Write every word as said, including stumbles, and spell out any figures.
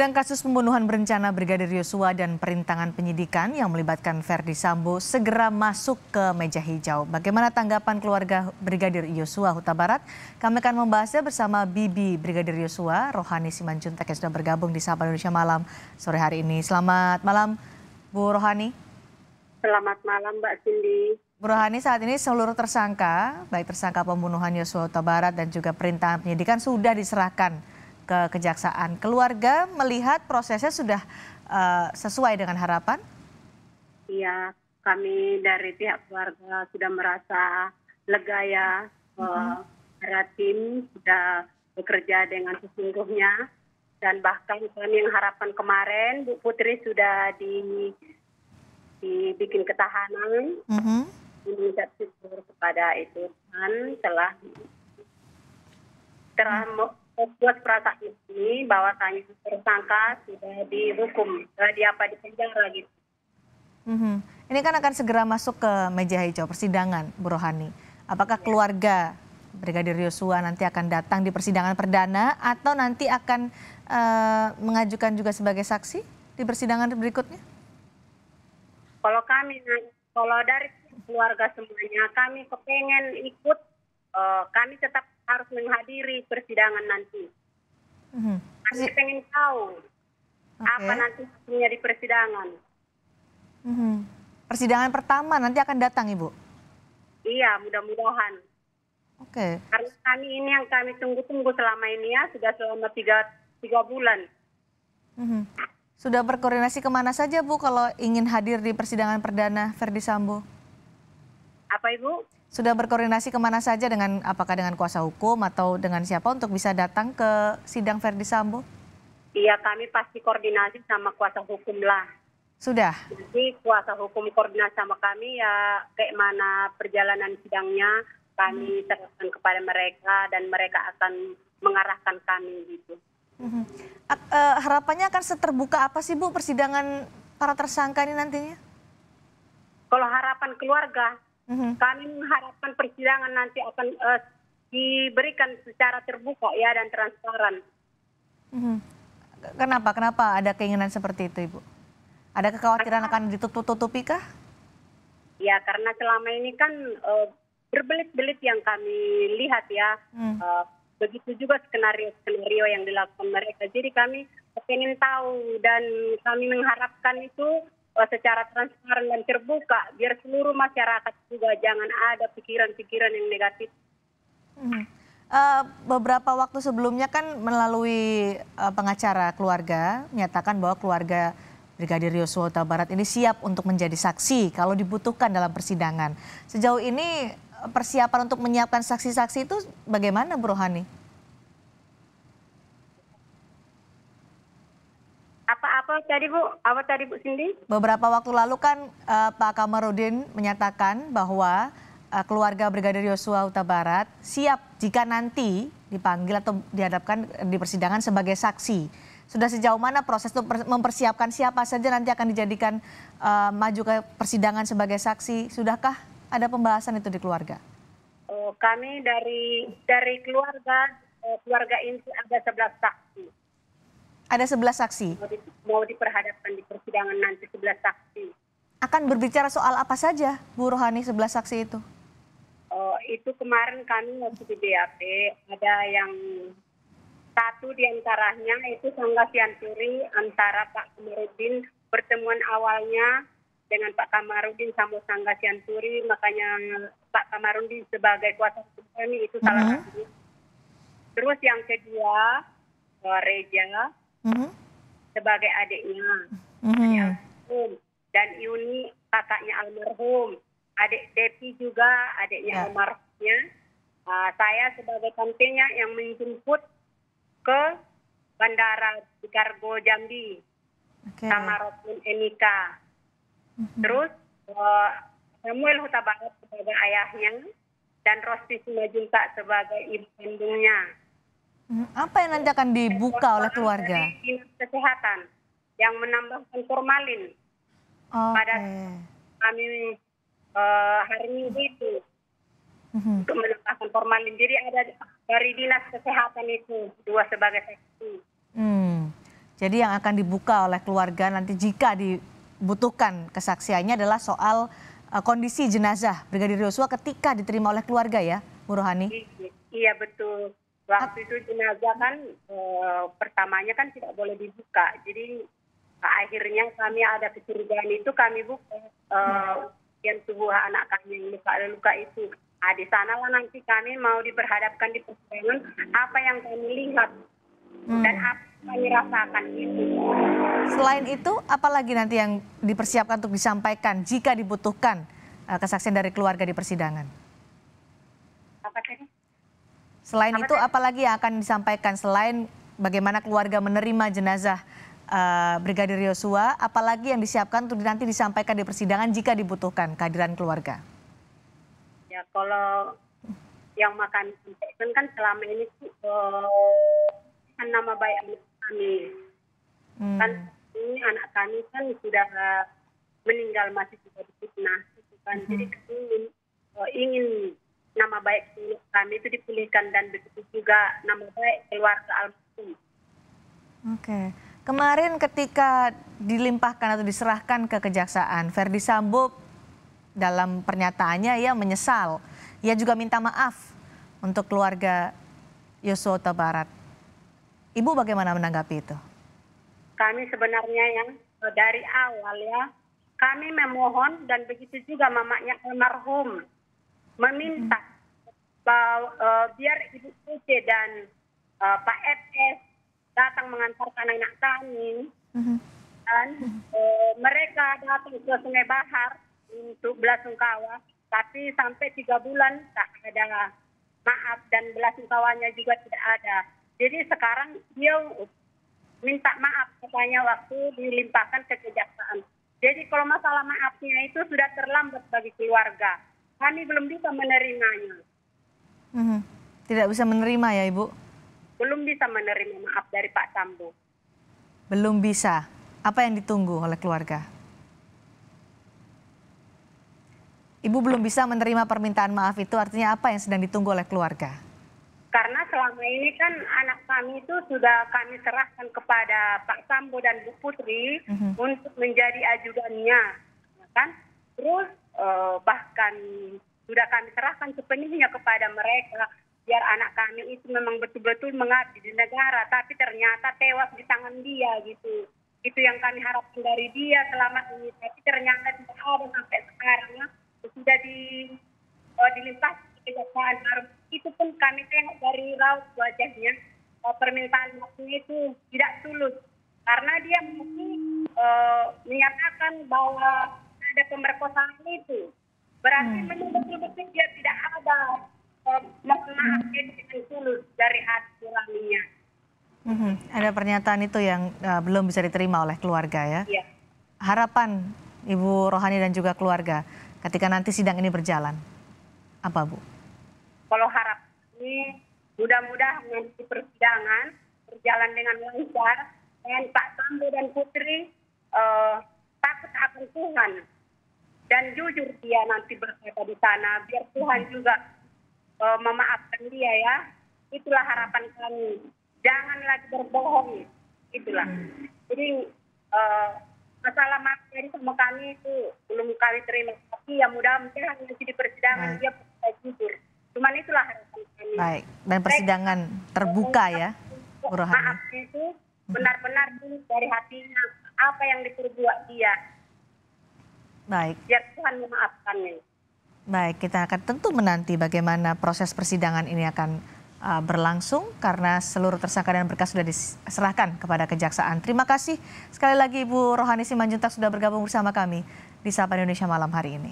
Sidang kasus pembunuhan berencana Brigadir Yosua dan perintangan penyidikan yang melibatkan Ferdy Sambo segera masuk ke meja hijau. Bagaimana tanggapan keluarga Brigadir Yosua Huta Barat? Kami akan membahasnya bersama bibi Brigadir Yosua, Rohani Simanjuntak, yang sudah bergabung di Sapa Indonesia Malam sore hari ini. Selamat malam, Bu Rohani. Selamat malam, Mbak Cindy. Bu Rohani, saat ini seluruh tersangka, baik tersangka pembunuhan Yosua Huta Barat dan juga perintangan penyidikan, sudah diserahkan ke kejaksaan. Keluarga melihat prosesnya sudah uh, sesuai dengan harapan? Iya, kami dari pihak keluarga sudah merasa lega ya. Uh-huh. Para tim sudah bekerja dengan sesungguhnya. Dan bahkan kami yang harapan kemarin, Bu Putri sudah di, dibikin ketahanan. Uh-huh. Kita syukur kepada itu kan telah telah uh-huh. buat perasaan ini bahwa kami tersangka sudah dihukum, sudah di apa di penjara gitu. Mm-hmm. Ini kan akan segera masuk ke meja hijau persidangan, Bu Rohani. Apakah ya. Keluarga Brigadir Yosua nanti akan datang di persidangan perdana atau nanti akan uh, mengajukan juga sebagai saksi di persidangan berikutnya? Kalau kami, kalau dari keluarga semuanya, kami kepengen ikut, uh, kami tetap harus menghadiri persidangan nanti. Mm-hmm. Kami pengen tahu okay. apa nanti hasilnya di persidangan. Mm-hmm. Persidangan pertama nanti akan datang, Ibu? Iya, mudah-mudahan. Oke. Okay. Karena kami ini yang kami tunggu-tunggu selama ini ya, sudah selama tiga, tiga bulan. Mm-hmm. Sudah berkoordinasi kemana saja, Bu, kalau ingin hadir di persidangan perdana Ferdy Sambo? Apa, Ibu? Sudah berkoordinasi kemana saja, dengan apakah dengan kuasa hukum atau dengan siapa untuk bisa datang ke sidang Ferdy Sambo? Iya, kami pasti koordinasi sama kuasa hukum lah. Sudah? Jadi kuasa hukum koordinasi sama kami ya, kayak mana perjalanan sidangnya kami serahkan kepada mereka dan mereka akan mengarahkan kami gitu. Mm-hmm. uh, harapannya akan seterbuka apa sih, Bu, persidangan para tersangka ini nantinya? Kalau harapan keluarga, kami mengharapkan persidangan nanti akan uh, diberikan secara terbuka ya dan transparan. Kenapa? Kenapa ada keinginan seperti itu, Ibu? Ada kekhawatiran karena, akan ditutup-tutupi kah? Ya, karena selama ini kan uh, berbelit-belit yang kami lihat ya. Hmm. Uh, begitu juga skenario-skenario yang dilakukan mereka. Jadi kami ingin tahu dan kami mengharapkan itu secara transparan dan terbuka, biar seluruh masyarakat juga jangan ada pikiran-pikiran yang negatif. Hmm. Uh, beberapa waktu sebelumnya kan melalui uh, pengacara keluarga menyatakan bahwa keluarga Brigadir Yosua Huta Barat ini siap untuk menjadi saksi kalau dibutuhkan dalam persidangan. Sejauh ini persiapan untuk menyiapkan saksi-saksi itu bagaimana, Bu Rohani? Apa tadi, Bu? Apa tadi, Bu Cindy? Beberapa waktu lalu kan uh, Pak Kamarudin menyatakan bahwa uh, keluarga Brigadir Yosua Huta Barat siap jika nanti dipanggil atau dihadapkan di persidangan sebagai saksi. Sudah sejauh mana proses mempersiapkan siapa saja nanti akan dijadikan uh, maju ke persidangan sebagai saksi? Sudahkah ada pembahasan itu di keluarga? Oh, kami dari dari keluarga keluarga inti ada sebelas saksi. Ada sebelas saksi? Mau diperhadapkan di persidangan nanti sebelas saksi. Akan berbicara soal apa saja, Bu Rohani, sebelas saksi itu? Oh, itu kemarin kami waktu di B A P, ada yang satu diantaranya itu Sanggah Sianturi antara Pak Kamarudin, pertemuan awalnya dengan Pak Kamarudin sama Sanggah Sianturi, makanya Pak Kamarudin sebagai kuasa hukum kami itu salah satu. Mm-hmm. Terus yang kedua, Reja. Mm-hmm. Sebagai adiknya, mm-hmm. adik almarhum, dan Yuni kakaknya almarhum, adik Devi juga adiknya yeah. almarhumnya, uh, saya sebagai tantenya yang menjemput ke bandara di Kargo Jambi, okay. sama Robyn Enika, mm-hmm. terus uh, Samuel Hutabarat sebagai ayahnya dan Rosti Simanjuntak sebagai ibu kandungnya. Apa yang nanti akan dibuka oleh keluarga? Kesehatan yang menambahkan formalin okay. pada kami uh, hari Minggu itu mm-hmm. untuk menambahkan formalin. Jadi ada dari dinas kesehatan itu dua sebagai saksi. Hmm. Jadi yang akan dibuka oleh keluarga nanti jika dibutuhkan kesaksiannya adalah soal uh, kondisi jenazah Brigadir Yosua ketika diterima oleh keluarga ya, Bu Rohani? Iya betul. Waktu itu jenazah kan e, pertamanya kan tidak boleh dibuka. Jadi akhirnya kami ada kecurigaan itu kami buka e, yang tubuh anak kami yang luka-luka itu. Nah, di sanalah nanti kami mau diperhadapkan di persidangan apa yang kami lihat hmm. dan apa yang kami rasakan itu. Selain itu, apalagi nanti yang dipersiapkan untuk disampaikan jika dibutuhkan e, kesaksian dari keluarga di persidangan? Apa tadi? Selain Apa itu, saya... apalagi yang akan disampaikan selain bagaimana keluarga menerima jenazah uh, Brigadir Yosua, apalagi yang disiapkan untuk nanti disampaikan di persidangan jika dibutuhkan kehadiran keluarga? Ya, kalau yang makan sampaikan kan selama ini kan nama baik anak kami, hmm. kan ini anak kami kan sudah meninggal masih sudah diinasi, kan hmm. jadi kami uh, ingin nama baik kami itu dipulihkan dan begitu juga nama baik keluarga almarhum. Oke, kemarin ketika dilimpahkan atau diserahkan ke kejaksaan, Ferdy Sambo dalam pernyataannya ia menyesal, ia juga minta maaf untuk keluarga Yosua Huta Barat. Ibu bagaimana menanggapi itu? Kami sebenarnya yang dari awal ya kami memohon dan begitu juga mamanya almarhum. Meminta bahwa, uh, biar Ibu Uje dan uh, Pak F S datang mengantarkan anak kami mm-hmm. dan uh, mereka datang ke Sungai Bahar untuk belasungkawa, tapi sampai tiga bulan tak ada maaf dan belasungkawanya juga tidak ada. Jadi sekarang dia minta maaf katanya waktu dilimpahkan ke kejaksaan. Jadi kalau masalah maafnya itu sudah terlambat bagi keluarga. Kami belum bisa menerimanya. Hmm, tidak bisa menerima ya Ibu? Belum bisa menerima maaf dari Pak Sambo. Belum bisa. Apa yang ditunggu oleh keluarga? Ibu belum bisa menerima permintaan maaf itu artinya apa yang sedang ditunggu oleh keluarga? Karena selama ini kan anak kami itu sudah kami serahkan kepada Pak Sambo dan Bu Putri hmm. untuk menjadi ajudannya. Kan? Terus Uh, bahkan sudah kami serahkan sepenuhnya kepada mereka biar anak kami itu memang betul-betul mengabdi di negara, tapi ternyata tewas di tangan dia gitu. Itu yang kami harapkan dari dia selama ini, tapi ternyata tidak ada sampai sekarang ya. Sudah di uh, dilimpah kejaksaan, itu pun kami tengok dari raut wajahnya uh, permintaan waktu itu tidak tulus karena dia mesti uh, menyatakan bahwa ada pemerkosaan itu, berarti hmm. memang betul-betul dia tidak ada maafnya dengan tulus dari hati nuraninya. Hmm. Ada pernyataan itu yang uh, belum bisa diterima oleh keluarga ya. ya. Harapan Ibu Rohani dan juga keluarga ketika nanti sidang ini berjalan, apa Bu? Kalau harap ini mudah-mudahan nanti persidangan berjalan dengan lancar dengan Pak Sambo dan Putri uh, takut akan Tuhan. Dan jujur dia nanti berkata di sana, biar Tuhan juga uh, memaafkan dia ya. Itulah harapan kami. Jangan lagi berbohong. Itulah. Hmm. Jadi uh, masalah materi sama kami itu belum kami terima. Tapi ya mudah-mudahan nanti di persidangan dia berkata jujur. Cuman itulah harapan kami. Baik. Dan persidangan Baik. terbuka ya, Bu Rohani. Maaf itu benar-benar dari hatinya apa yang diperbuat dia. Baik. Biar Tuhan memaafkannya. Baik, kita akan tentu menanti bagaimana proses persidangan ini akan uh, berlangsung karena seluruh tersangka dan berkas sudah diserahkan kepada kejaksaan. Terima kasih sekali lagi Ibu Rohani Simanjuntak sudah bergabung bersama kami di Sapa Indonesia malam hari ini.